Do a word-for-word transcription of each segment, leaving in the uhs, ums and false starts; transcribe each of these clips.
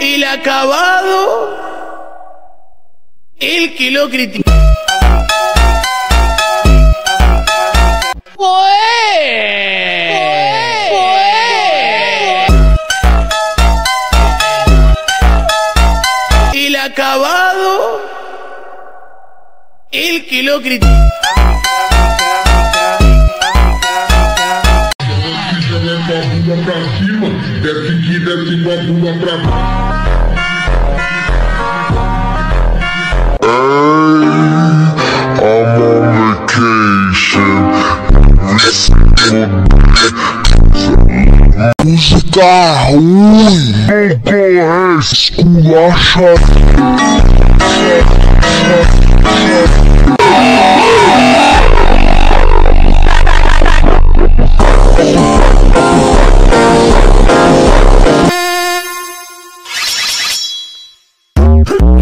el acabado, el que lo critica. El acabado, el que lo critica. Pra cima, desce que desce com a bunda pra baixo. Hey, I'm on vacation. Música ruim, não corre, esculacha.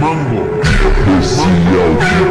Mango, mango, mango.